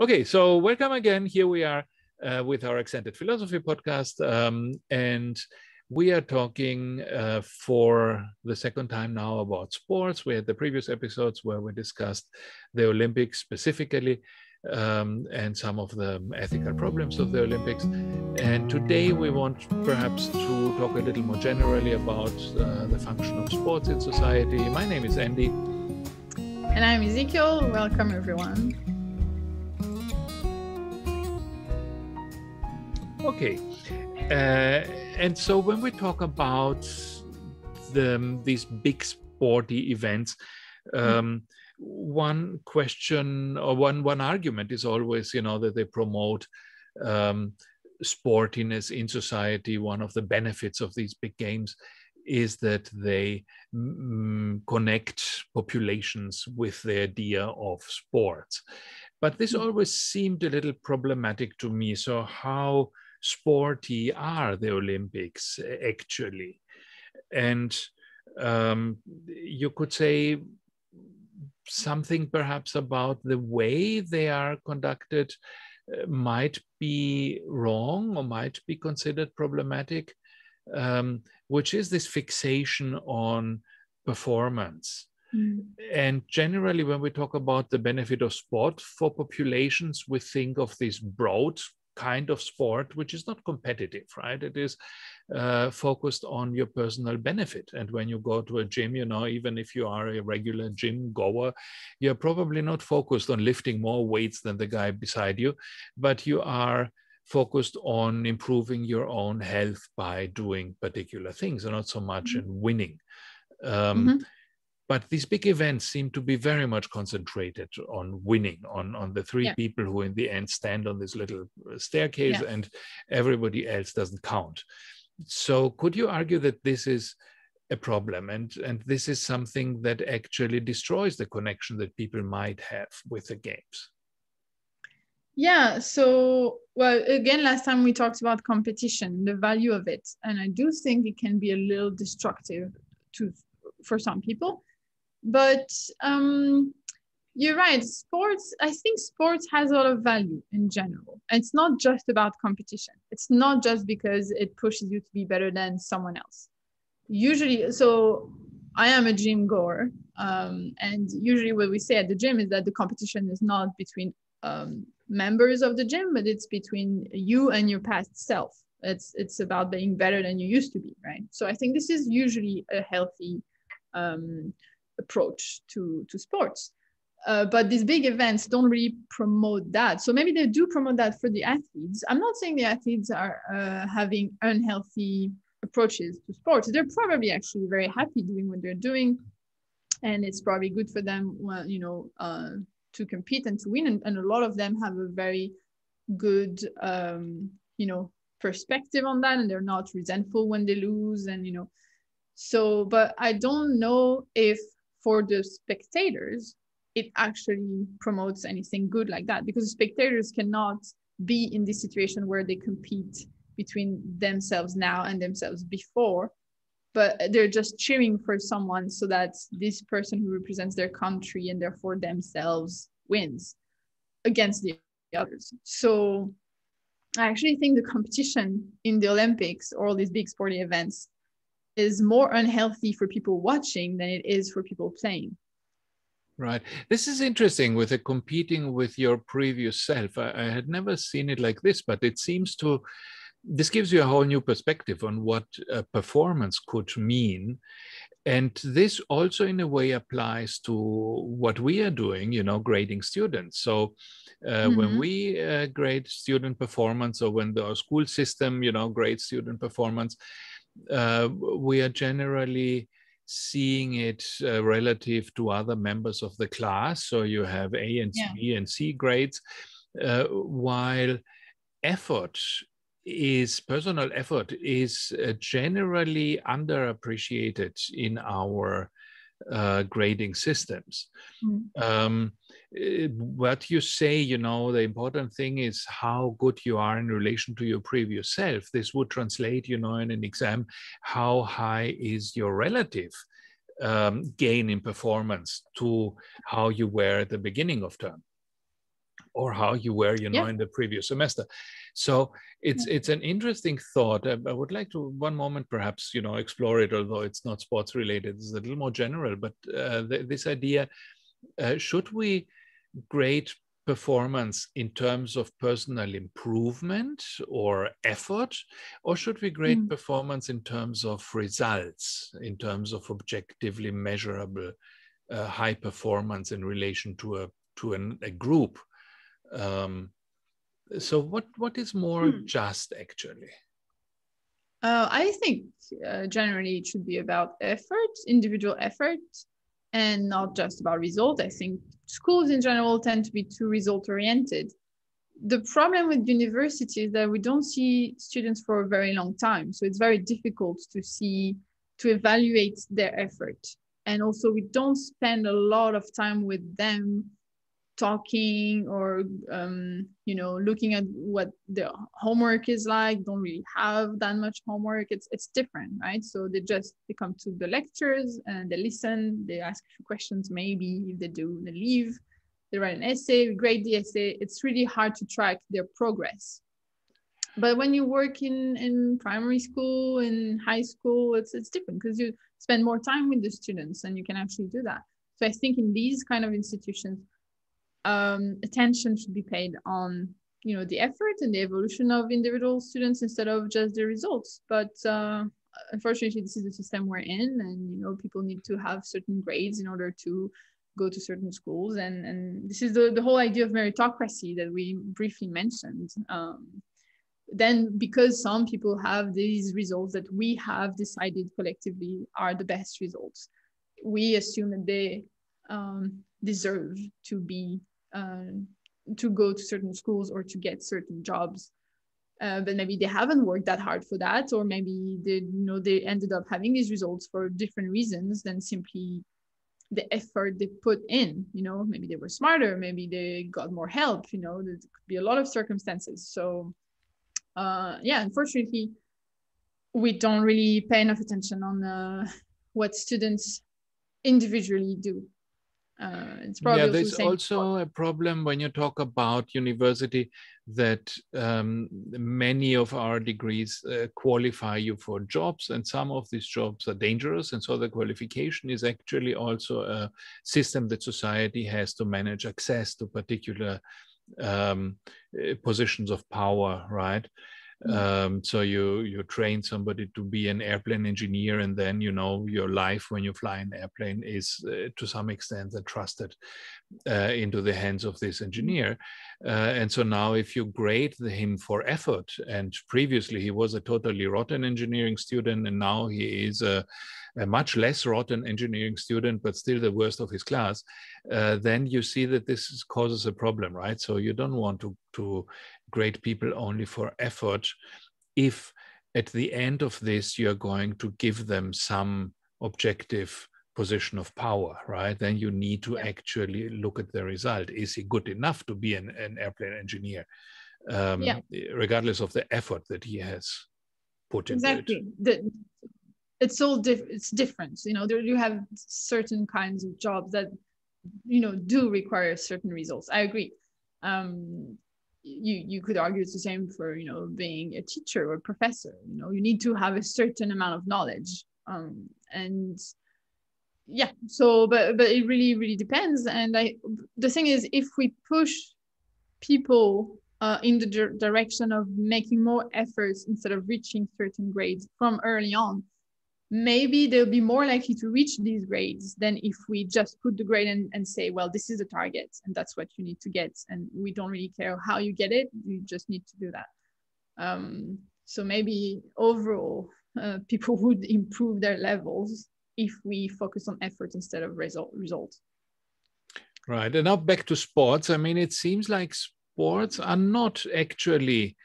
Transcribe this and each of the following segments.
Okay, so welcome again. Here we are with our Accented Philosophy podcast. And we are talking for the second time now about sports. We had the previous episodes where we discussed the Olympics specifically and some of the ethical problems of the Olympics. And today we want perhaps to talk a little more generally about the function of sports in society. My name is Andy. And I'm Ezechiel. Welcome, everyone. Okay. And so when we talk about these big sporty events, one question or one argument is always, you know, that they promote sportiness in society. One of the benefits of these big games is that they connect populations with the idea of sports. But this always seemed a little problematic to me. So how sporty are the Olympics actually? And you could say something perhaps about the way they are conducted might be wrong or might be considered problematic, which is this fixation on performance. And generally, when we talk about the benefit of sport for populations, we think of this broad kind of sport, which is not competitive, right? It is focused on your personal benefit. And when you go to a gym, you know, even if you are a regular gym goer, you're probably not focused on lifting more weights than the guy beside you, but you are focused on improving your own health by doing particular things and not so much in winning. But these big events seem to be very much concentrated on winning, on the three people who in the end stand on this little staircase and everybody else doesn't count. So could you argue that this is a problem and this is something that actually destroys the connection that people might have with the games? Yeah, so, well, again, last time we talked about competition, the value of it. And I do think it can be a little destructive for some people. But you're right, sports, I think sports has a lot of value in general. It's not just about competition. It's not just because it pushes you to be better than someone else. Usually, so I am a gym goer. And usually what we say at the gym is that the competition is not between members of the gym, but it's between you and your past self. It's about being better than you used to be, right? So I think this is usually a healthy approach to sports. But these big events don't really promote that. So maybe they do promote that for the athletes. I'm not saying the athletes are having unhealthy approaches to sports. They're probably actually very happy doing what they're doing. And it's probably good for them, well, you know, to compete and to win. And a lot of them have a very good, you know, perspective on that. And they're not resentful when they lose and, you know, so, but I don't know if for the spectators, it actually promotes anything good like that, because spectators cannot be in this situation where they compete between themselves now and themselves before, but they're just cheering for someone so that this person who represents their country and therefore themselves wins against the others. So I actually think the competition in the Olympics or all these big sporting events is more unhealthy for people watching than it is for people playing. Right. This is interesting with the competing with your previous self. I had never seen it like this, but it seems to, this gives you a whole new perspective on what performance could mean. And this also in a way applies to what we are doing, you know, grading students. So when we grade student performance or when the school system, you know, grades student performance, we are generally seeing it relative to other members of the class. So you have A and B and C grades, while effort is, personal effort is generally underappreciated in our grading systems. What you say, you know, the important thing is how good you are in relation to your previous self. This would translate, you know, in an exam, how high is your relative gain in performance to how you were at the beginning of term. or how you were, you know, in the previous semester. So it's an interesting thought. I would like to, one moment, perhaps, you know, explore it, although it's not sports related, it's a little more general, but this idea, should we grade performance in terms of personal improvement or effort, or should we grade performance in terms of results, in terms of objectively measurable high performance in relation to a group? So what is more just, actually? I think generally it should be about effort, individual effort, and not just about result. I think schools in general tend to be too result oriented. The problem with university is that we don't see students for a very long time. So it's very difficult to see, to evaluate their effort. And also we don't spend a lot of time with them talking or, you know, looking at what their homework is like. Don't really have that much homework. It's different, right? So they come to the lectures and they listen, they ask a few questions, maybe if they do, they leave, they write an essay, grade the essay. It's really hard to track their progress. But when you work in primary school, in high school, it's different because you spend more time with the students and you can actually do that. So I think in these kind of institutions, attention should be paid on, you know, the effort and the evolution of individual students instead of just the results. But unfortunately, this is the system we're in, and, you know, people need to have certain grades in order to go to certain schools. And this is the whole idea of meritocracy that we briefly mentioned. Then because some people have these results that we have decided collectively are the best results, we assume that they deserve to be to go to certain schools or to get certain jobs, but maybe they haven't worked that hard for that, or maybe they, you know, they ended up having these results for different reasons than simply the effort they put in. You know, maybe they were smarter, maybe they got more help. You know, there could be a lot of circumstances. So yeah, unfortunately, we don't really pay enough attention on what students individually do. It's probably there's also a problem when you talk about university that many of our degrees qualify you for jobs, and some of these jobs are dangerous. And so the qualification is actually also a system that society has to manage access to particular positions of power, right? So you train somebody to be an airplane engineer, and then, you know, your life when you fly an airplane is to some extent entrusted into the hands of this engineer. And so now if you grade him for effort, and previously he was a totally rotten engineering student, and now he is a much less rotten engineering student, but still the worst of his class, then you see that this causes a problem, right? So you don't want to grade people only for effort if at the end of this you're going to give them some objective position of power, right? Then you need to actually look at the result. Is he good enough to be an airplane engineer, regardless of the effort that he has put into it? It's all different, you know. You have certain kinds of jobs that, you know, do require certain results. I agree. You could argue it's the same for, you know, being a teacher or a professor. You know, you need to have a certain amount of knowledge. And yeah, so but it really depends. And the thing is, if we push people in the direction of making more efforts instead of reaching certain grades from early on, maybe they'll be more likely to reach these grades than if we just put the grade and say, well, this is the target and that's what you need to get. And we don't really care how you get it. You just need to do that. So maybe overall, people would improve their levels if we focus on effort instead of result. Right. And now back to sports. I mean, it seems like sports are not actually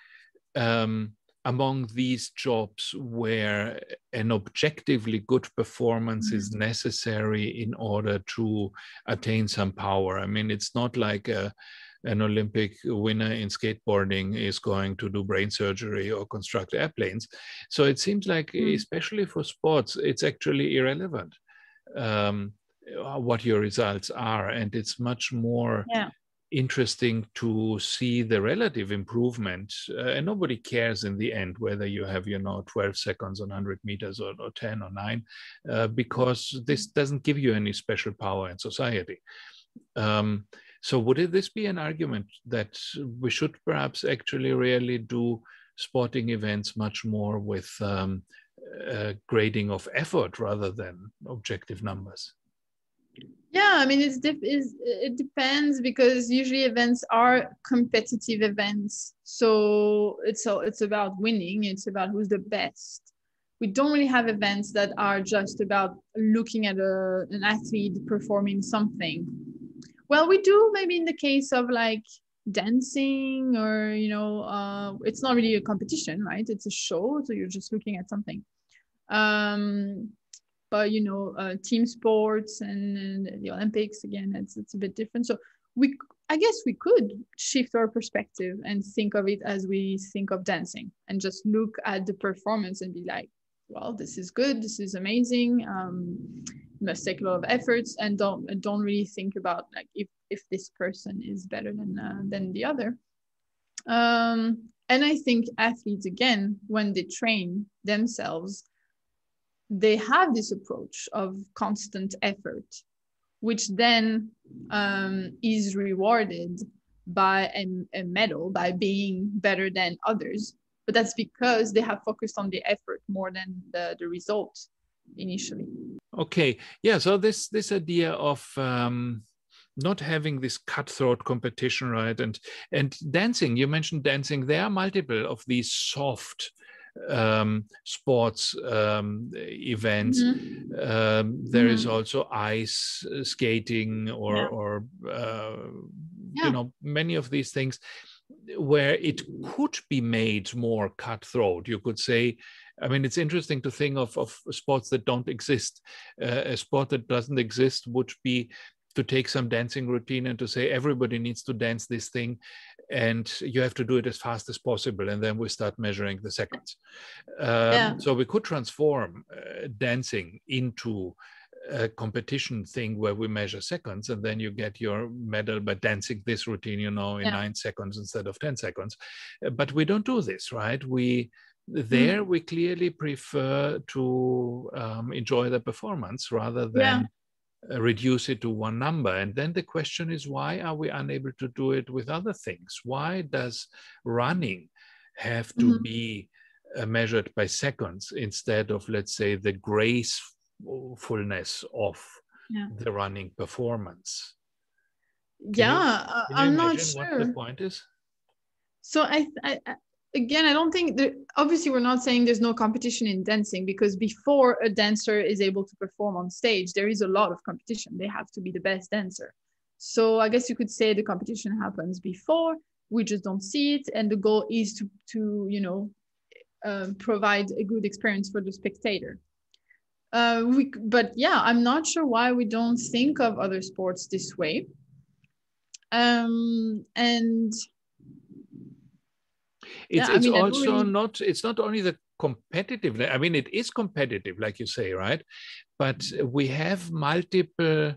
among these jobs where an objectively good performance is necessary in order to attain some power. I mean, it's not like an Olympic winner in skateboarding is going to do brain surgery or construct airplanes. So it seems like, especially for sports, it's actually irrelevant what your results are. And it's much more interesting to see the relative improvement. And nobody cares in the end whether you have, 12 seconds on 100 meters or 10 or 9, because this doesn't give you any special power in society. So would this be an argument that we should perhaps actually really do sporting events much more with grading of effort rather than objective numbers? Yeah, I mean, it depends, because usually events are competitive events. So it's about winning. It's about who's the best. We don't really have events that are just about looking at an athlete performing something. Well, we do maybe in the case of like dancing or, it's not really a competition, right? It's a show. So you're just looking at something. But, team sports and the Olympics, again, it's a bit different. So I guess we could shift our perspective and think of it as we think of dancing and just look at the performance and be like, well, this is good. This is amazing. Must take a lot of efforts, and don't really think about like if this person is better than the other. And I think athletes, again, when they train themselves, they have this approach of constant effort, which then is rewarded by a medal, by being better than others. But that's because they have focused on the effort more than the result initially. Okay. Yeah. So this idea of not having this cutthroat competition, right? And dancing, you mentioned dancing. There are multiple of these soft sports events. Mm-hmm. There mm-hmm. is also ice skating or many of these things where it could be made more cutthroat. You could say, I mean, it's interesting to think of sports that don't exist. A sport that doesn't exist would be to take some dancing routine and to say everybody needs to dance this thing and you have to do it as fast as possible. And then we start measuring the seconds. So we could transform dancing into a competition thing where we measure seconds, and then you get your medal by dancing this routine, in 9 seconds instead of 10 seconds. But we don't do this, right? We clearly prefer to enjoy the performance rather than reduce it to one number. And then the question is, why are we unable to do it with other things? Why does running have to mm-hmm. be measured by seconds instead of, let's say, the gracefulness of the running performance? Can you I'm not sure what the point is. So Again, I don't think obviously we're not saying there's no competition in dancing, because before a dancer is able to perform on stage, there is a lot of competition. They have to be the best dancer. So I guess you could say the competition happens before, we just don't see it. And the goal is to provide a good experience for the spectator. I'm not sure why we don't think of other sports this way. It's not only the competitiveness. I mean, it is competitive, like you say, right? But we have multiple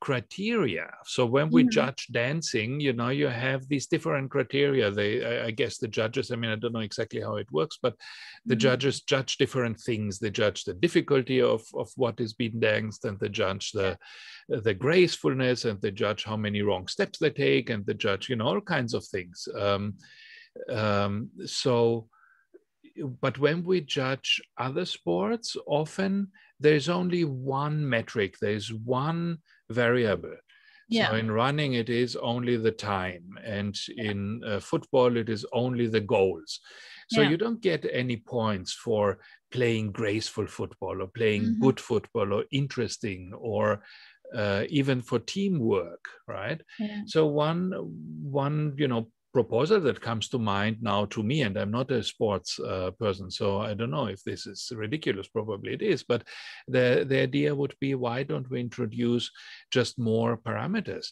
criteria. So when we judge dancing, you have these different criteria. I guess the judges, I mean, I don't know exactly how it works, but the judges judge different things. They judge the difficulty of what is being danced, and they judge the gracefulness, and they judge how many wrong steps they take, and they judge, all kinds of things. But when we judge other sports, often there's only one metric, there's one variable. Yeah. So in running, it is only the time, and in football, it is only the goals. So you don't get any points for playing graceful football or playing good football or interesting or even for teamwork, right? Yeah. So one proposal that comes to mind now to me, and I'm not a sports person, so I don't know if this is ridiculous, probably it is, but the idea would be, why don't we introduce just more parameters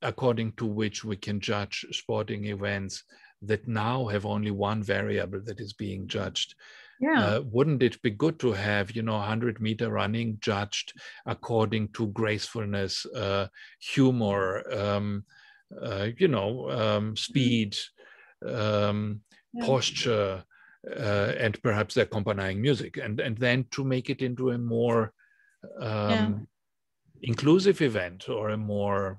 according to which we can judge sporting events that now have only one variable that is being judged Yeah. Wouldn't it be good to have, 100-meter running judged according to gracefulness, humor, speed, posture, and perhaps accompanying music, and then to make it into a more inclusive event or a more.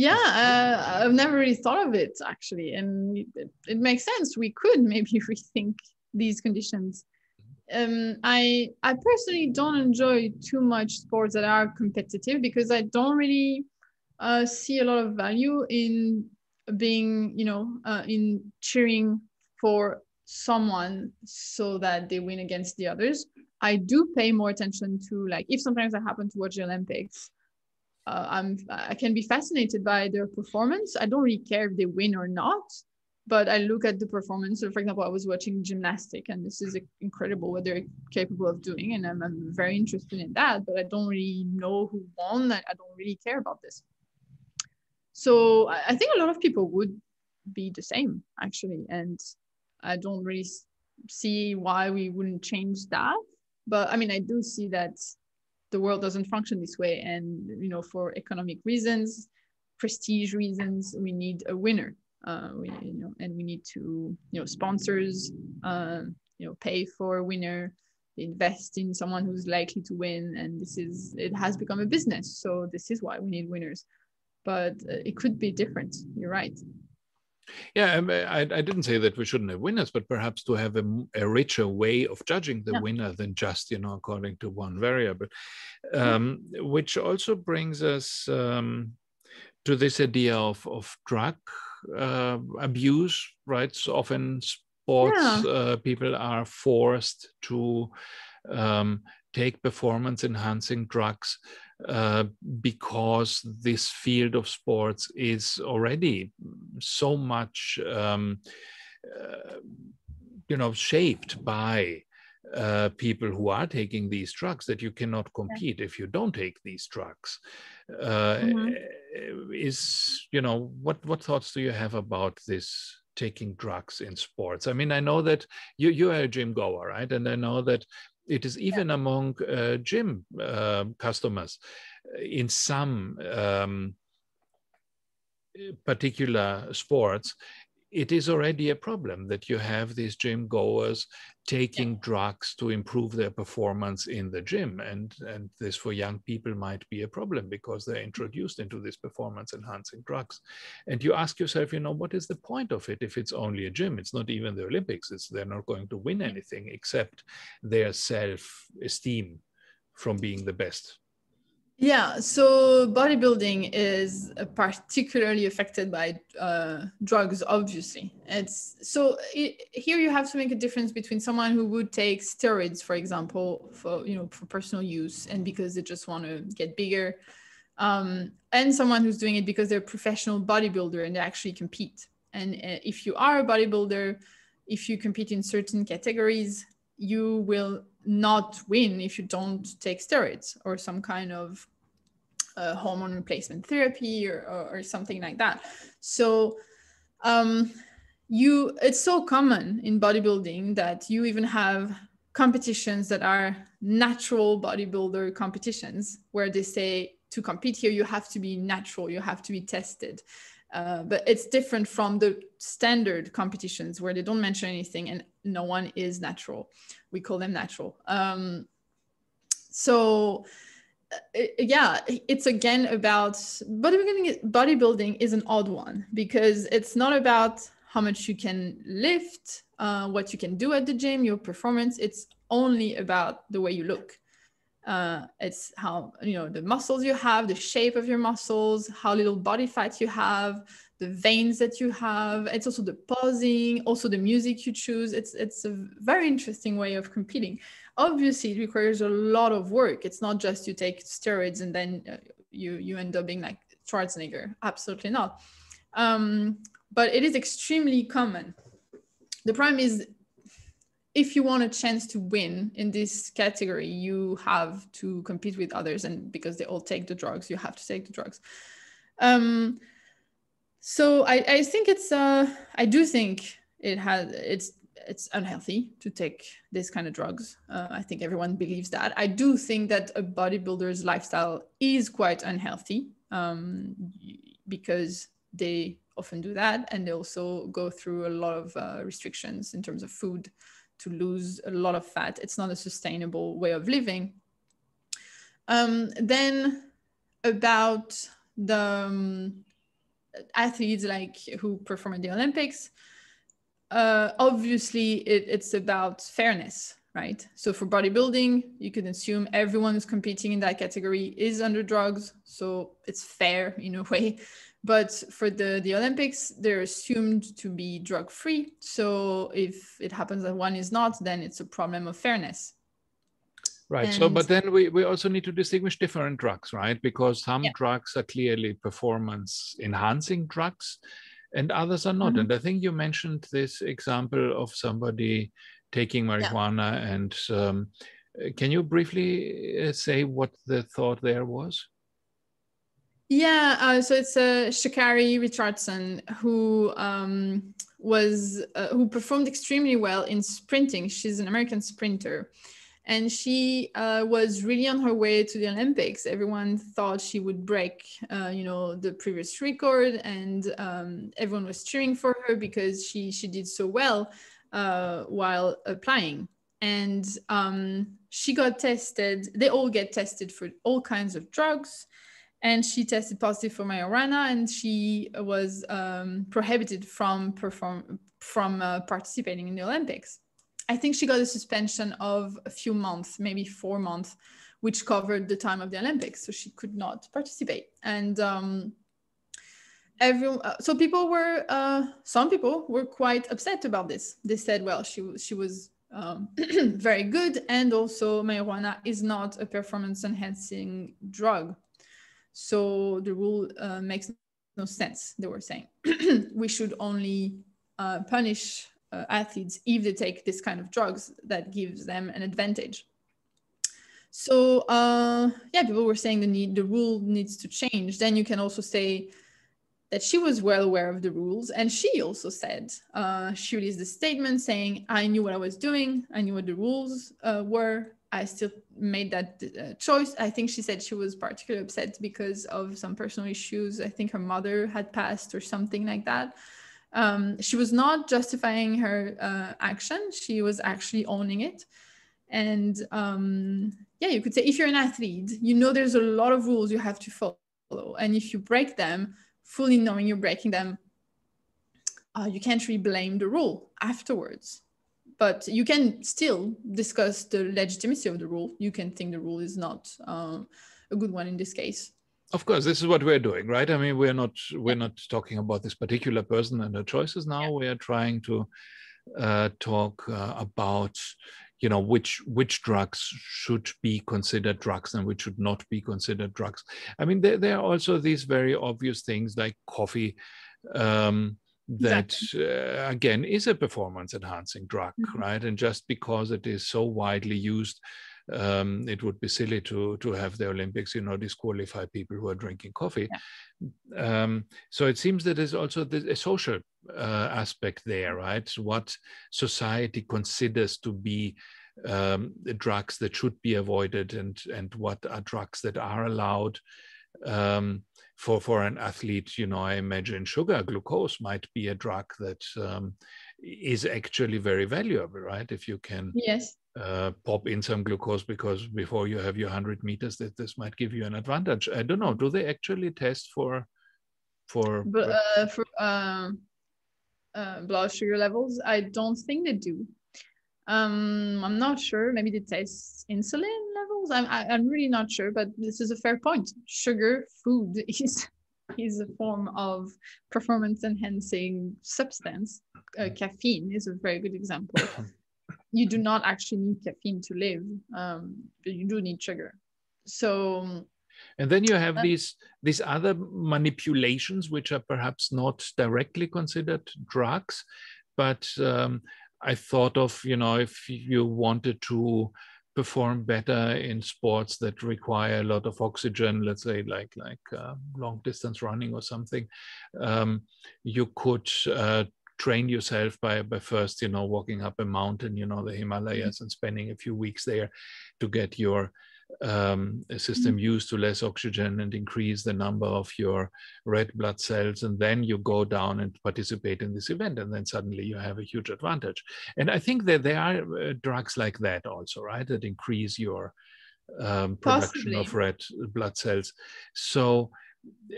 I've never really thought of it actually, and it makes sense. We could maybe rethink these conditions. I personally don't enjoy too much sports that are competitive because I don't really see a lot of value in being, in cheering for someone so that they win against the others. I do pay more attention to, if sometimes I happen to watch the Olympics, I can be fascinated by their performance. I don't really care if they win or not, but I look at the performance. So, for example, I was watching gymnastics, and this is incredible what they're capable of doing, and I'm very interested in that, but I don't really know who won. I don't really care about this. So I think a lot of people would be the same, actually, and I don't really see why we wouldn't change that. But I mean, I do see that the world doesn't function this way, and for economic reasons, prestige reasons, we need a winner. And we need to, sponsors, pay for a winner, invest in someone who's likely to win, and it has become a business. So this is why we need winners, but it could be different. You're right. Yeah, I didn't say that we shouldn't have winners, but perhaps to have a richer way of judging the winner than just, according to one variable, which also brings us to this idea of drug abuse, right? So often sports people are forced to take performance-enhancing drugs because this field of sports is already so much, shaped by people who are taking these drugs that you cannot compete if you don't take these drugs. What thoughts do you have about this? Taking drugs in sports. I mean, I know that you are a gym goer, right? And I know that it is even among gym customers in some particular sports, it is already a problem that you have these gym goers taking drugs to improve their performance in the gym. And this for young people might be a problem because they're introduced into this performance enhancing drugs. And you ask yourself, what is the point of it if it's only a gym? It's not even the Olympics. They're not going to win anything except their self-esteem from being the best. Yeah, so bodybuilding is particularly affected by drugs, obviously. Here you have to make a difference between someone who would take steroids, for example, for personal use and because they just want to get bigger, and someone who's doing it because they're a professional bodybuilder and they actually compete. And if you are a bodybuilder, if you compete in certain categories, you will not win if you don't take steroids or some kind of hormone replacement therapy or something like that. So it's so common in bodybuilding that you even have competitions that are natural bodybuilder competitions where they say to compete here, you have to be natural, you have to be tested. But it's different from the standard competitions where they don't mention anything and no one is natural. We call them natural. It's again about bodybuilding is an odd one because it's not about how much you can lift, what you can do at the gym, your performance. It's only about the way you look. It's how, the muscles you have, the shape of your muscles, how little body fat you have, the veins that you have. It's also the posing, also the music you choose. It's a very interesting way of competing. Obviously, it requires a lot of work. It's not just you take steroids and then you end up being like Schwarzenegger. Absolutely not. But it is extremely common. The problem is, if you want a chance to win in this category, you have to compete with others. And because they all take the drugs, you have to take the drugs. So I think it's, I do think it has, it's it's unhealthy to take this kind of drugs. I think everyone believes that. I do think that a bodybuilder's lifestyle is quite unhealthy because they often do that, and they also go through a lot of restrictions in terms of food to lose a lot of fat. It's not a sustainable way of living. Then about the athletes like who perform at the Olympics, obviously it's about fairness, right? So for bodybuilding, you could assume everyone who's competing in that category is under drugs. So it's fair in a way. But for the Olympics, they're assumed to be drug-free. So if it happens that one is not, then it's a problem of fairness. Right. And so, but then we also need to distinguish different drugs, right? Because some drugs are clearly performance-enhancing drugs and others are not. Mm-hmm. And I think you mentioned this example of somebody taking marijuana. Yeah. And can you briefly say what the thought there was? Yeah, so it's Sha'Carrie Richardson who performed extremely well in sprinting. She's an American sprinter, and she was really on her way to the Olympics. Everyone thought she would break, the previous record, and everyone was cheering for her because she did so well while applying. And she got tested. They all get tested for all kinds of drugs. And she tested positive for marijuana, and she was prohibited from participating in the Olympics. I think she got a suspension of a few months, maybe 4 months, which covered the time of the Olympics. So she could not participate. And some people were quite upset about this. They said, well, she was very good. And also marijuana is not a performance enhancing drug. So the rule makes no sense, they were saying. We should only punish athletes if they take this kind of drugs that gives them an advantage. So people were saying the rule needs to change. Then you can also say that she was well aware of the rules. And she also said, she released a statement saying, I knew what I was doing. I knew what the rules were. I still made that choice. I think she said she was particularly upset because of some personal issues. I think her mother had passed or something like that. She was not justifying her action. She was actually owning it. And you could say if you're an athlete, there's a lot of rules you have to follow. And if you break them, fully knowing you're breaking them, you can't really blame the rule afterwards. But you can still discuss the legitimacy of the rule. You can think the rule is not a good one in this case. Of course, this is what we're doing, right? I mean, we're not talking about this particular person and her choices now. Yeah. We are trying to talk about, which drugs should be considered drugs and which should not be considered drugs. I mean, there are also these very obvious things like coffee, that again is a performance enhancing drug, mm-hmm. right? And just because it is so widely used, it would be silly to have the Olympics, disqualify people who are drinking coffee. Yeah. So it seems that there's also a social aspect there, right? What society considers to be the drugs that should be avoided and what are drugs that are allowed. For an athlete, I imagine glucose might be a drug that is actually very valuable, right? If you can pop in some glucose, because before you have your 100 meters, that this might give you an advantage. I don't know. Do they actually test for blood sugar levels? I don't think they do. I'm not sure. Maybe they test insulin levels. I'm really not sure, but this is a fair point. Sugar, food is a form of performance-enhancing substance. Caffeine is a very good example. You do not actually need caffeine to live, but you do need sugar. So. And then you have these other manipulations, which are perhaps not directly considered drugs, but I thought of, if you wanted to perform better in sports that require a lot of oxygen, let's say like long distance running or something, you could train yourself by first, walking up a mountain, the Himalayas, and spending a few weeks there to get your system used to less oxygen and increase the number of your red blood cells. And then you go down and participate in this event. And then suddenly you have a huge advantage. And I think that there are drugs like that also, right? That increase your production of red blood cells. So,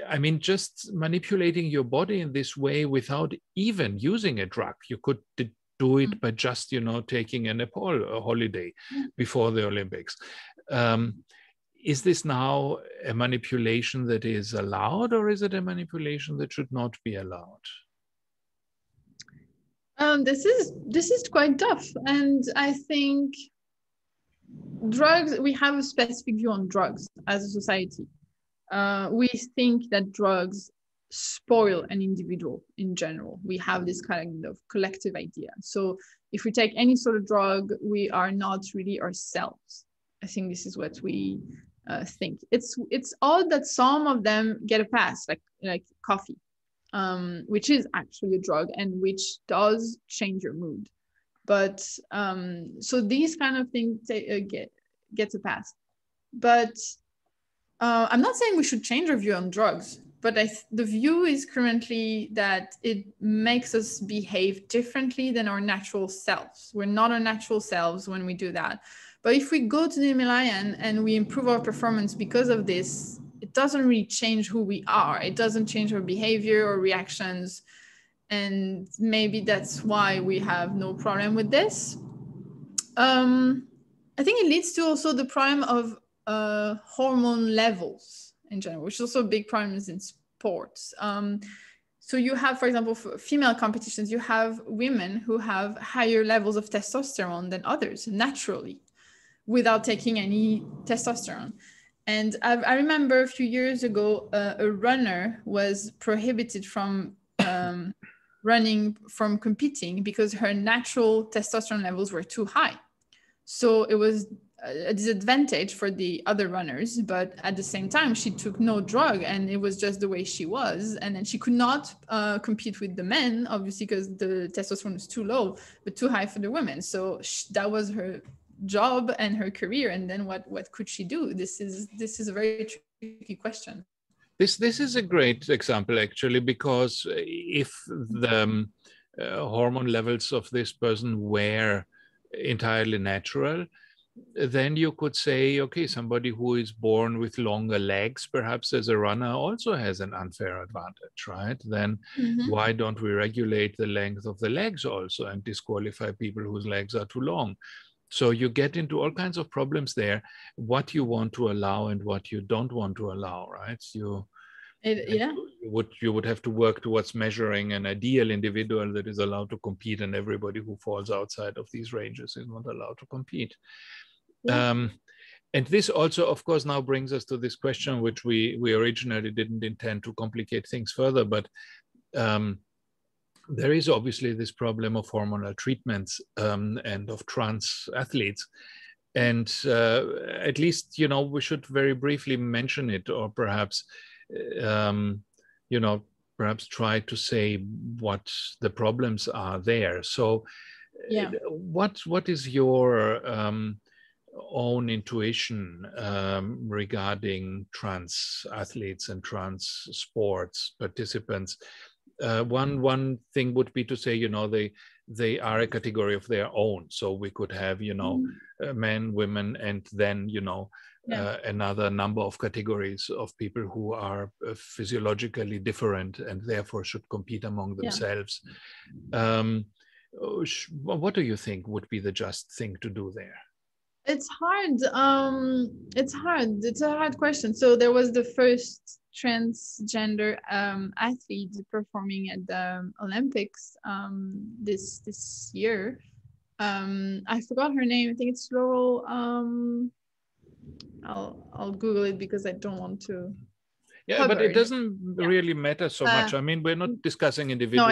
I mean, just manipulating your body in this way without even using a drug, you could do it by just, taking a Nepal holiday before the Olympics. Is this now a manipulation that is allowed, or is it a manipulation that should not be allowed? This is quite tough, and I think drugs. We have a specific view on drugs as a society. We think that drugs spoil an individual in general. We have this kind of collective idea. So if we take any sort of drug, we are not really ourselves. I think this is what we think. It's odd that some of them get a pass, like coffee, which is actually a drug and which does change your mood. But so these kind of things get a pass. But I'm not saying we should change our view on drugs, but the view is currently that it makes us behave differently than our natural selves. We're not our natural selves when we do that. But if we go to the Himalayan and we improve our performance because of this, it doesn't really change who we are. It doesn't change our behavior or reactions. And maybe that's why we have no problem with this. I think it leads to also the problem of hormone levels in general, which is also a big problem in sports. So you have, for example, for female competitions, you have women who have higher levels of testosterone than others naturally, without taking any testosterone. And I remember a few years ago, a runner was prohibited from competing because her natural testosterone levels were too high. So it was a disadvantage for the other runners, but at the same time, she took no drug and it was just the way she was. And then she could not compete with the men, obviously, because the testosterone was too low, but too high for the women. So that was her job and her career. And then what could she do? This is a very tricky question. This is a great example, actually, because if the hormone levels of this person were entirely natural, then you could say, okay, somebody who is born with longer legs, perhaps as a runner, also has an unfair advantage, right? Then why don't we regulate the length of the legs also and disqualify people whose legs are too long? So you get into all kinds of problems there, what you want to allow and what you don't want to allow, right? You would have to work towards measuring an ideal individual that is allowed to compete, and everybody who falls outside of these ranges is not allowed to compete. Yeah. And this also, of course, now brings us to this question, which we originally didn't intend to complicate things further, but there is obviously this problem of hormonal treatments and of trans athletes. And at least, we should very briefly mention it, or perhaps perhaps try to say what the problems are there. So yeah. What is your own intuition regarding trans athletes and trans sports participants? One thing would be to say, they are a category of their own. So we could have, men, women, and then, another number of categories of people who are physiologically different and therefore should compete among themselves. Yeah. What do you think would be the just thing to do there? It's hard. It's a hard question. So there was the first transgender athlete performing at the Olympics this year. I forgot her name. I think it's Laurel. I'll Google it because I don't want to. Yeah, but it doesn't really matter so much. I mean, we're not discussing individual.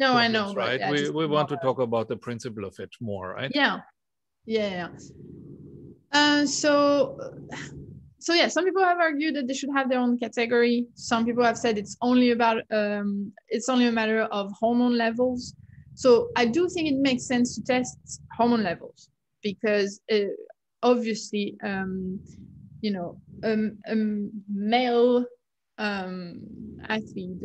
I know. Right. We want to talk about the principle of it more, right? Yeah. So So yeah, some people have argued that they should have their own category. Some people have said it's only about, it's only a matter of hormone levels. So I do think it makes sense to test hormone levels because obviously, you know, a male athlete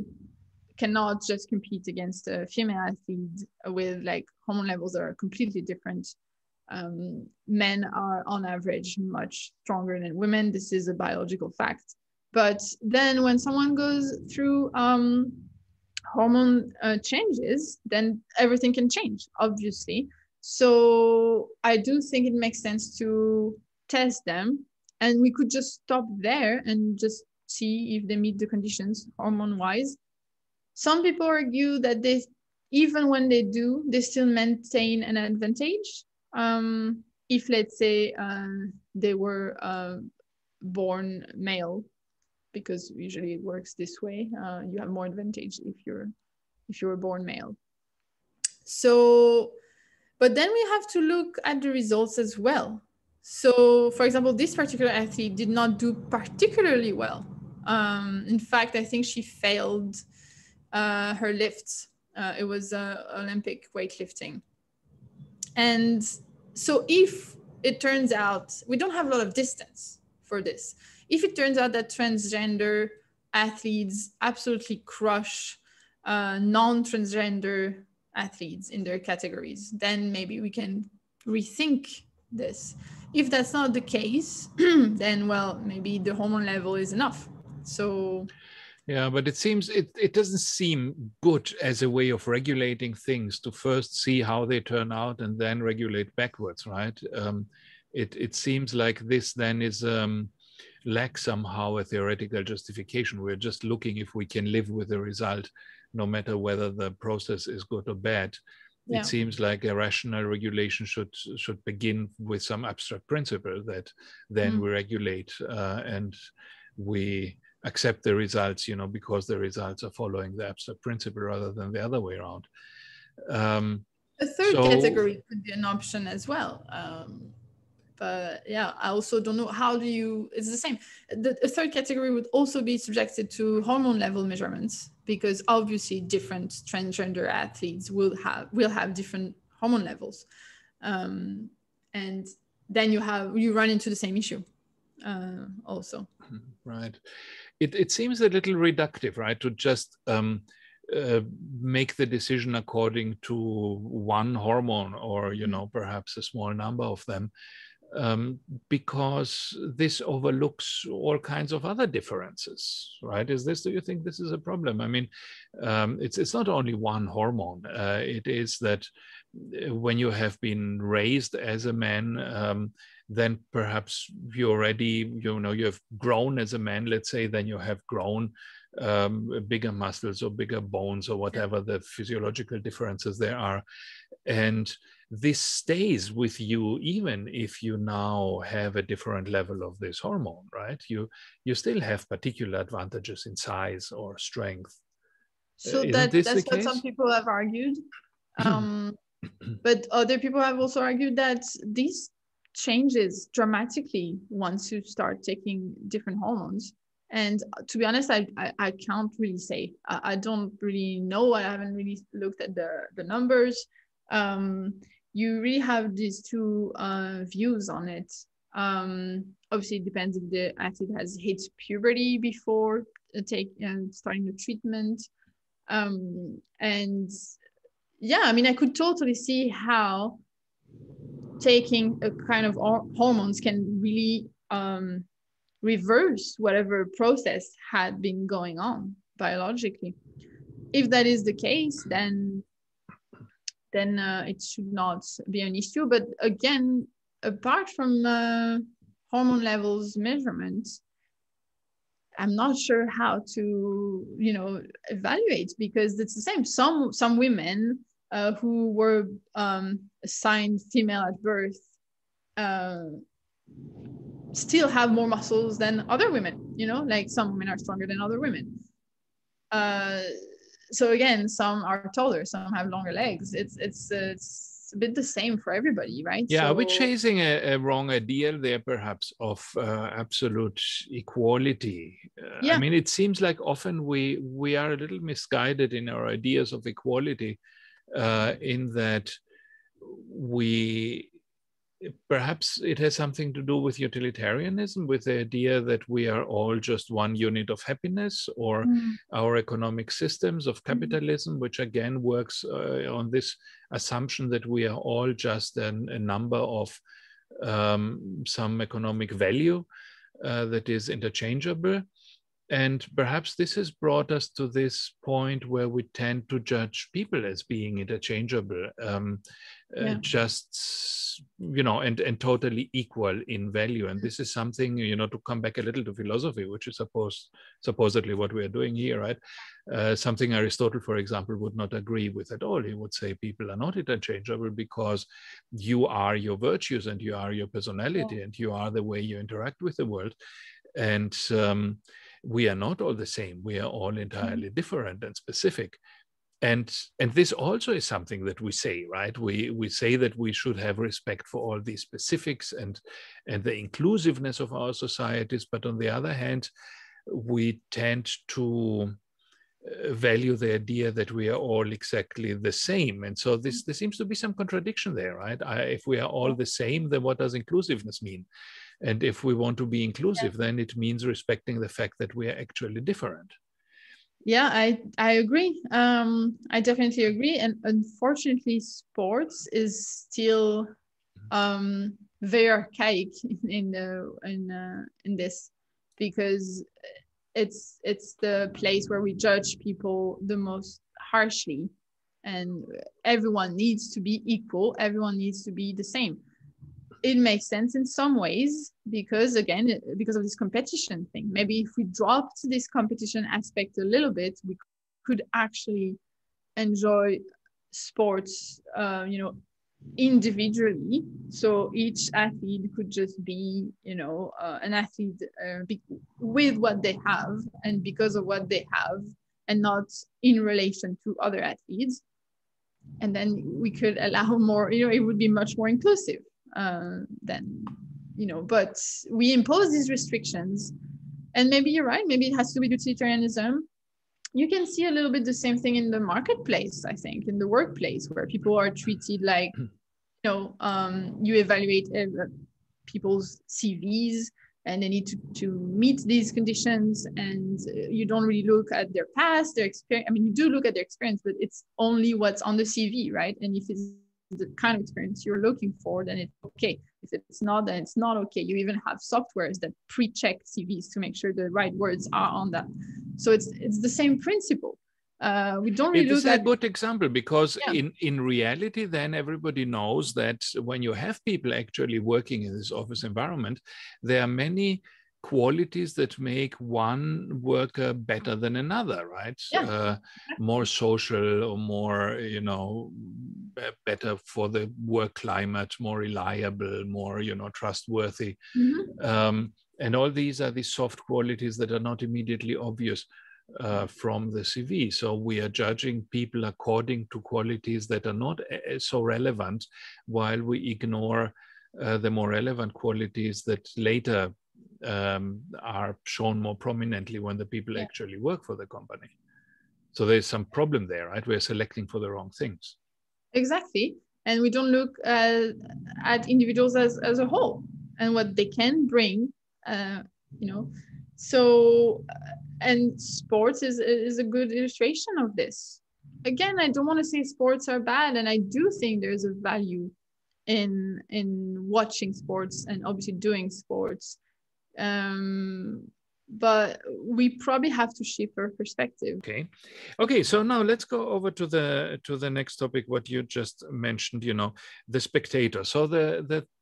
cannot just compete against a female athlete with like hormone levels that are completely different. Men are on average much stronger than women. This is a biological fact. But then when someone goes through hormone changes, then everything can change, obviously. So I do think it makes sense to test them. And we could just stop there and just see if they meet the conditions hormone-wise. Some people argue that they, even when they do, they still maintain an advantage. If, let's say, they were born male, because usually it works this way, you have more advantage if you were born male. So, but then we have to look at the results as well. So, for example, this particular athlete did not do particularly well. In fact, I think she failed her lifts. It was Olympic weightlifting. And so if it turns out, we don't have a lot of distance for this. If it turns out that transgender athletes absolutely crush non-transgender athletes in their categories, then maybe we can rethink this. If that's not the case, then, well, maybe the hormone level is enough. So... yeah, but it seems it doesn't seem good as a way of regulating things to first see how they turn out and then regulate backwards, right? It seems like this then is lacks somehow a theoretical justification. We're just looking if we can live with the result, no matter whether the process is good or bad. Yeah. It seems like a rational regulation should begin with some abstract principle that then we regulate and we accept the results, you know, because the results are following the abstract principle rather than the other way around. A third category could be an option as well. But yeah, I also don't know how do you, it's the same. A third category would also be subjected to hormone level measurements because obviously different transgender athletes will have different hormone levels. And then you run into the same issue also. Right. It seems a little reductive, right, to just make the decision according to one hormone or, you know, perhaps a small number of them, because this overlooks all kinds of other differences, right? Do you think this is a problem? I mean, it's not only one hormone. It is that when you have been raised as a man, then perhaps you already, you know, you have grown as a man, let's say, then you have grown bigger muscles or bigger bones or whatever the physiological differences there are. And this stays with you, even if you now have a different level of this hormone, right? You still have particular advantages in size or strength. So that's what some people have argued. But other people have also argued that these changes dramatically once you start taking different hormones. And to be honest, I can't really say. I don't really know. I haven't really looked at the numbers. You really have these two views on it. Obviously, it depends if the athlete has hit puberty before starting the treatment. And yeah, I mean, I could totally see how taking a kind of hormones can really reverse whatever process had been going on biologically. If that is the case, then it should not be an issue. But again, apart from hormone levels measurements, I'm not sure how to, you know, evaluate, because it's the same. Some women who were assigned female at birth still have more muscles than other women, you know, like some women are stronger than other women. So again, some are taller, some have longer legs. It's a bit the same for everybody, right? Yeah, so... we're chasing a wrong ideal there, perhaps, of absolute equality. Yeah. I mean, it seems like often we are a little misguided in our ideas of equality, in that we... Perhaps it has something to do with utilitarianism, with the idea that we are all just one unit of happiness, or our economic systems of capitalism, which again works on this assumption that we are all just a number of some economic value that is interchangeable. And perhaps this has brought us to this point where we tend to judge people as being interchangeable, just, you know, and totally equal in value. And this is something, you know, to come back a little to philosophy, which is supposedly what we are doing here, right? Something Aristotle, for example, would not agree with at all. He would say people are not interchangeable because you are your virtues and you are your personality and you are the way you interact with the world. And we are not all the same. We are all entirely different and specific. And this also is something that we say, right? We say that we should have respect for all these specifics and the inclusiveness of our societies. But on the other hand, we tend to value the idea that we are all exactly the same. And so there seems to be some contradiction there, right? If we are all the same, then what does inclusiveness mean? And if we want to be inclusive, then it means respecting the fact that we are actually different. Yeah, I agree. I definitely agree. And unfortunately, sports is still very archaic in this, because it's the place where we judge people the most harshly, and everyone needs to be equal. Everyone needs to be the same. It makes sense in some ways because, again, because of this competition thing. Maybe if we dropped this competition aspect a little bit, we could actually enjoy sports, you know, individually. So each athlete could just be, you know, an athlete with what they have and because of what they have, and not in relation to other athletes. And then we could allow more, you know, it would be much more inclusive. Then, you know, but we impose these restrictions, and maybe you're right. Maybe it has to do with utilitarianism. You can see a little bit the same thing in the marketplace, I think, in the workplace, where people are treated like, you know, you evaluate people's CVs and they need to meet these conditions, and you don't really look at their past, their experience. I mean, you do look at their experience, but it's only what's on the CV, right? And if it's the kind of experience you're looking for, then it's okay. If it's not, then it's not okay. You even have softwares that pre-check CVs to make sure the right words are on that. So it's the same principle. We don't really look at... It's a good example, because in reality, then everybody knows that when you have people actually working in this office environment, there are many qualities that make one worker better than another, right? Yeah. More social, or more, you know, better for the work climate, more reliable, more, you know, trustworthy. And all these are the soft qualities that are not immediately obvious from the CV. So we are judging people according to qualities that are not so relevant, while we ignore the more relevant qualities that later are shown more prominently when the people actually work for the company. So there's some problem there, right? We're selecting for the wrong things. Exactly. And we don't look at individuals as a whole and what they can bring, you know. So, and sports is a good illustration of this. Again, I don't want to say sports are bad, and I do think there's a value in watching sports and obviously doing sports. But we probably have to shift our perspective. Okay, so now let's go over to the next topic, what you just mentioned, you know, the spectator. So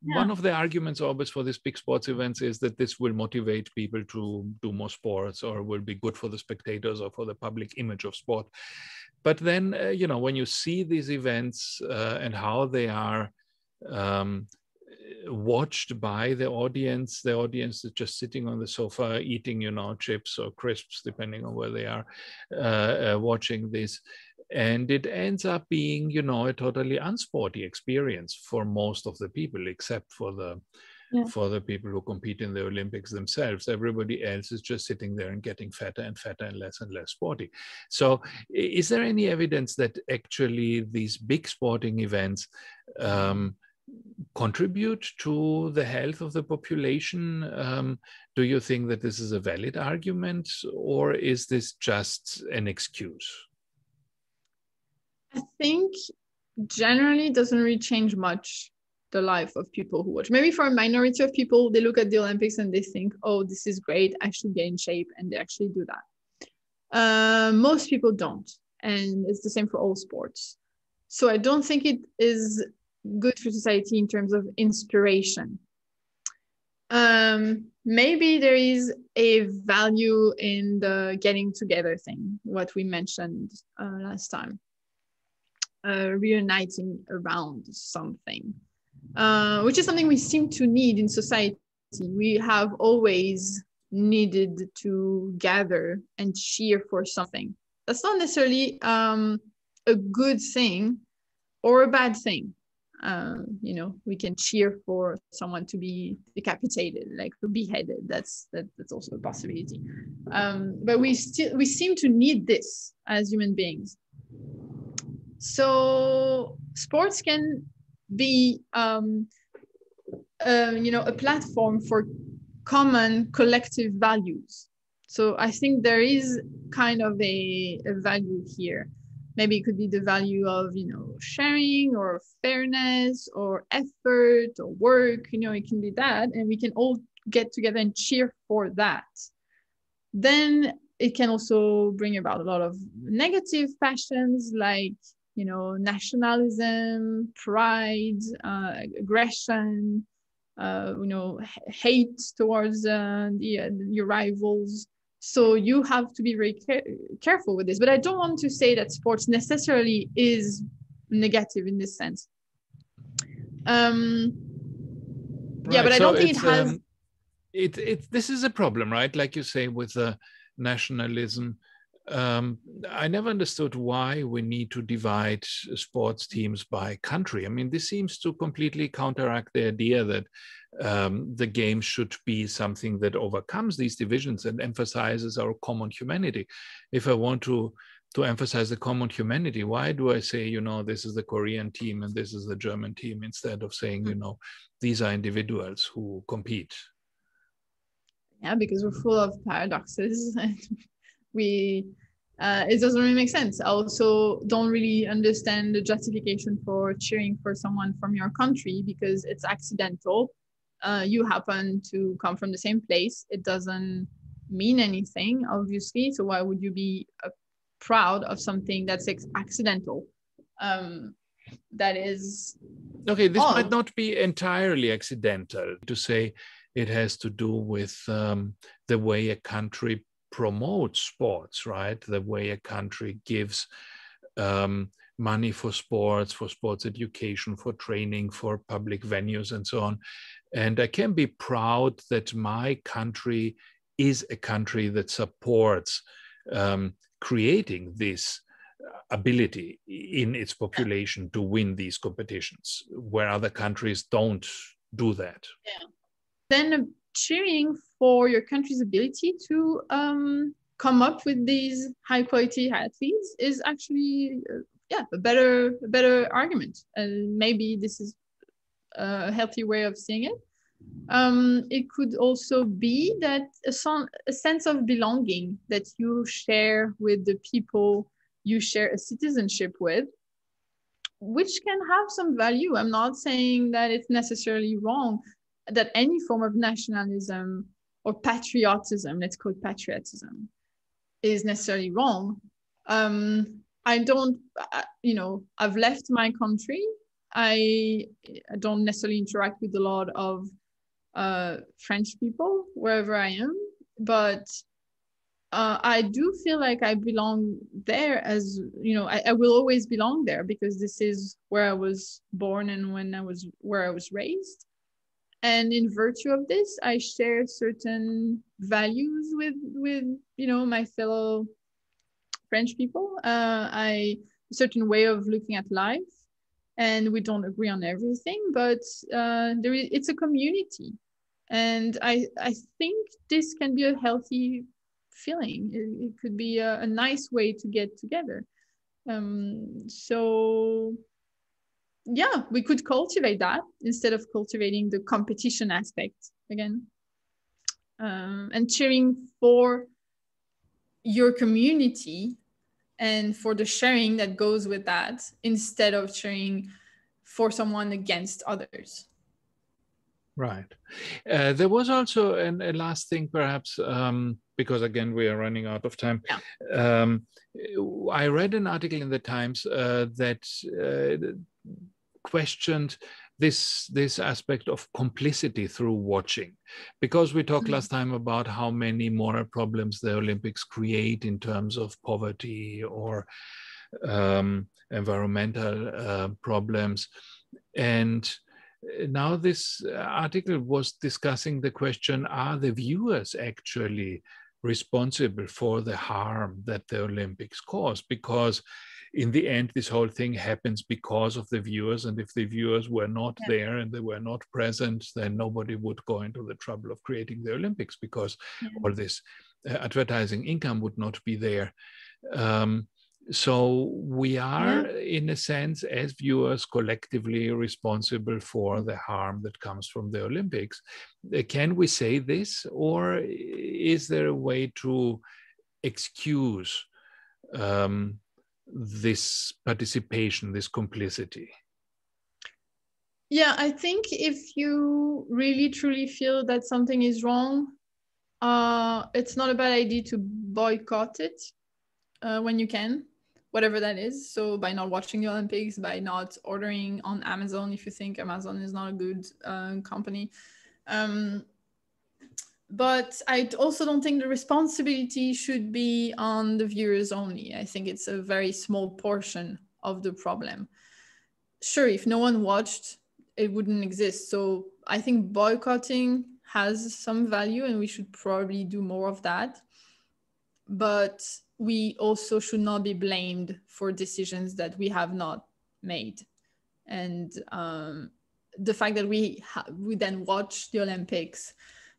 one of the arguments always for these big sports events is that this will motivate people to do more sports, or will be good for the spectators or for the public image of sport. But then, you know, when you see these events and how they are watched by the audience is just sitting on the sofa eating, you know, chips or crisps, depending on where they are, watching this, And it ends up being, you know, a totally unsporty experience for most of the people, except for the people who compete in the Olympics themselves. Everybody else is just sitting there and getting fatter and fatter and less sporty. So is there any evidence that actually these big sporting events contribute to the health of the population? Do you think that this is a valid argument, or is this just an excuse? I think generally it doesn't really change much the life of people who watch. Maybe for a minority of people, they look at the Olympics and they think, oh, this is great, I should get in shape, and they actually do that. Most people don't, and it's the same for all sports. So I don't think it is good for society in terms of inspiration. Maybe there is a value in the getting together thing, what we mentioned last time, reuniting around something. Which is something we seem to need in society. We have always needed to gather and cheer for something. That's not necessarily a good thing or a bad thing. You know, we can cheer for someone to be decapitated, like beheaded. That's also a possibility. But we seem to need this as human beings. So sports can be you know, a platform for common collective values. So I think there is kind of a value here. Maybe it could be the value of, you know, sharing or fairness or effort or work, you know, it can be that, and we can all get together and cheer for that. Then it can also bring about a lot of negative passions, like, you know, nationalism, pride, aggression, you know, hate towards your rivals. So you have to be very careful with this. But I don't want to say that sports necessarily is negative in this sense. Right. Yeah, but I don't think it has... this is a problem, right? Like you say, with nationalism. I never understood why we need to divide sports teams by country. I mean, this seems to completely counteract the idea that the game should be something that overcomes these divisions and emphasizes our common humanity. If I want to emphasize the common humanity, why do I say, you know, this is the Korean team and this is the German team, instead of saying, you know, these are individuals who compete? Yeah, because we're full of paradoxes. It doesn't really make sense. I also don't really understand the justification for cheering for someone from your country, because it's accidental. You happen to come from the same place. It doesn't mean anything, obviously. So why would you be proud of something that's accidental? That is... Okay, this might not be entirely accidental. To say it has to do with the way a country promote sports, right? The way a country gives money for sports education, for training, for public venues, and so on. And I can be proud that my country is a country that supports creating this ability in its population to win these competitions, where other countries don't do that. Yeah. Then cheering for your country's ability to come up with these high quality athletes is actually a better argument, and maybe this is a healthy way of seeing it. It could also be that a sense of belonging that you share with the people you share a citizenship with, which can have some value. I'm not saying that it's necessarily wrong, that any form of nationalism or patriotism, let's call it patriotism, is necessarily wrong. You know, I've left my country. I don't necessarily interact with a lot of French people wherever I am, but I do feel like I belong there, as, you know, I will always belong there, because this is where I was born and where I was raised. And in virtue of this, I share certain values with, you know, my fellow French people. I a certain way of looking at life, and we don't agree on everything, but it's a community. And I think this can be a healthy feeling. It could be a nice way to get together. So yeah, we could cultivate that instead of cultivating the competition aspect again, and cheering for your community and for the sharing that goes with that, instead of cheering for someone against others. Right. There was also a last thing, perhaps, because again, we are running out of time. Yeah. I read an article in the Times that questioned this aspect of complicity through watching, because we talked last time about how many moral problems the Olympics create in terms of poverty or environmental problems. And now this article was discussing the question, are the viewers actually responsible for the harm that the Olympics cause? Because in the end, this whole thing happens because of the viewers. And if the viewers were not there and they were not present, then nobody would go into the trouble of creating the Olympics, because all this advertising income would not be there. So we are, in a sense, as viewers, collectively responsible for the harm that comes from the Olympics. Can we say this, or is there a way to excuse this participation, this complicity? Yeah, I think if you really truly feel that something is wrong, it's not a bad idea to boycott it when you can, whatever that is. So by not watching the Olympics, by not ordering on Amazon, if you think Amazon is not a good company. But I also don't think the responsibility should be on the viewers only. I think it's a very small portion of the problem. Sure, if no one watched, it wouldn't exist. So I think boycotting has some value, and we should probably do more of that. But we also should not be blamed for decisions that we have not made. And the fact that we then watch the Olympics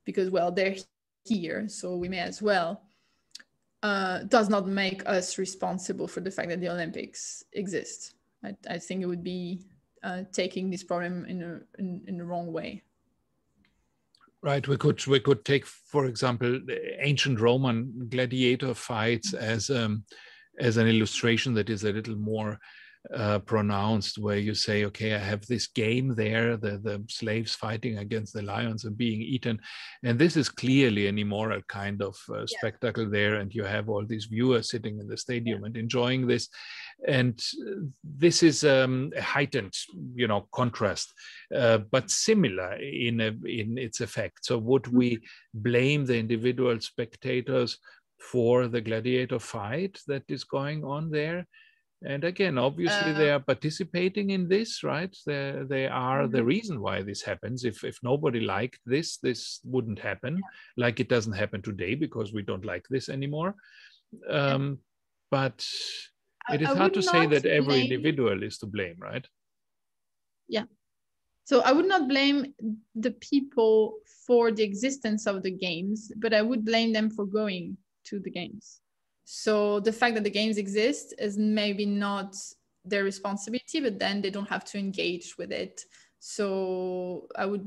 because, well, they're here, so we may as well, does not make us responsible for the fact that the Olympics exist. I think it would be taking this problem in the wrong way. Right, we could take, for example, ancient Roman gladiator fights as an illustration that is a little more pronounced, where you say, okay, I have this game there, the slaves fighting against the lions and being eaten, and this is clearly an immoral kind of spectacle there, and you have all these viewers sitting in the stadium and enjoying this, and this is a heightened, contrast, but similar in its effect. So would we blame the individual spectators for the gladiator fight that is going on there? And again, obviously, they are participating in this, right? They are the reason why this happens. If nobody liked this, this wouldn't happen. Yeah. Like it doesn't happen today because we don't like this anymore. But it is hard to say that every individual is to blame, right? Yeah. So I would not blame the people for the existence of the games, but I would blame them for going to the games. So the fact that the games exist is maybe not their responsibility, but then they don't have to engage with it. So I would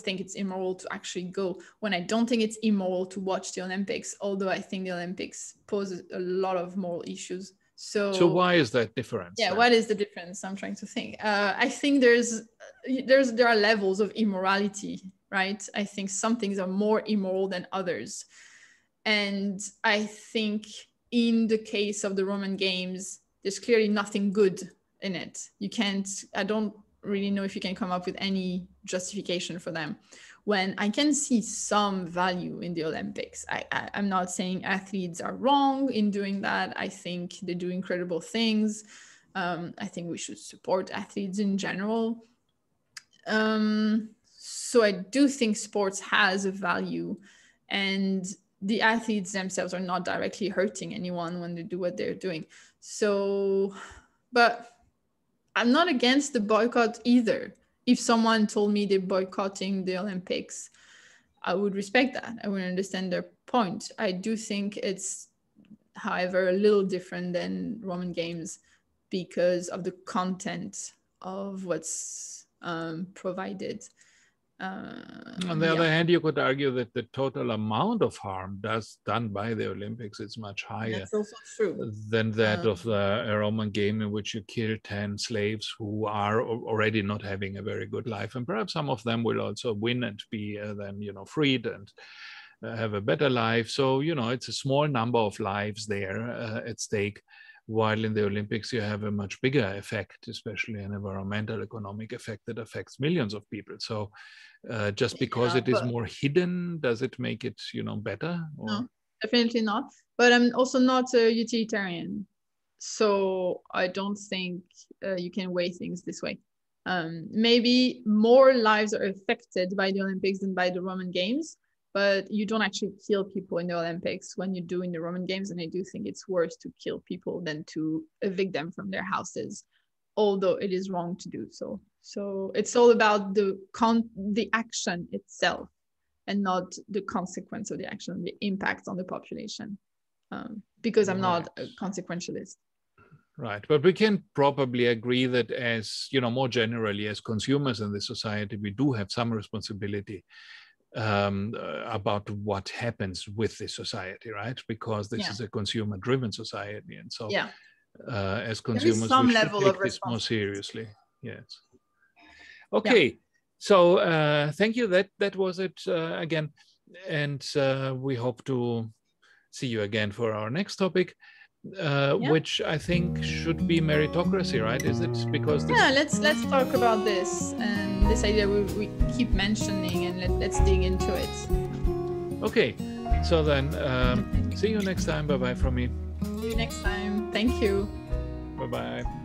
think it's immoral to actually go, when I don't think it's immoral to watch the Olympics, although I think the Olympics poses a lot of moral issues. So why is that difference? Yeah, what is the difference? I'm trying to think. I think there are levels of immorality, right? I think some things are more immoral than others. And I think in the case of the Roman games, there's clearly nothing good in it. I don't really know if you can come up with any justification for them. When I can see some value in the Olympics, I'm not saying athletes are wrong in doing that. I think they do incredible things. I think we should support athletes in general. So I do think sports has a value, and the athletes themselves are not directly hurting anyone when they do what they're doing. So But I'm not against the boycott either. If someone told me they're boycotting the Olympics, I would respect that. I would understand their point. I do think it's, however, a little different than Roman Games because of the content of what's provided. On the other hand, you could argue that the total amount of harm that's done by the Olympics is much higher than that of the Roman game, in which you kill 10 slaves who are already not having a very good life. And perhaps some of them will also win and be then, you know, freed and have a better life. So, you know, it's a small number of lives there at stake. While in the Olympics, you have a much bigger effect, especially an environmental economic effect that affects millions of people. So just because it is more hidden, does it make it, you know, better? Or? No, definitely not. But I'm also not a utilitarian. So I don't think you can weigh things this way. Maybe more lives are affected by the Olympics than by the Roman Games. But you don't actually kill people in the Olympics when you do in the Roman Games. And I do think it's worse to kill people than to evict them from their houses, although it is wrong to do so. So it's all about the action itself and not the consequence of the action, the impact on the population, because I'm not a consequentialist. Right. But we can probably agree that as, you know, more generally as consumers in this society, we do have some responsibility about what happens with this society, right? Because this is a consumer-driven society, and so as consumers, we should take this more seriously. Yes. Okay. Yeah. So thank you. That was it again, and we hope to see you again for our next topic, which I think should be meritocracy, right? Is it because? This let's talk about this and this idea we keep mentioning, and let's dig into it. Okay, so then see you next time. Bye bye from me. See you next time. Thank you. Bye bye.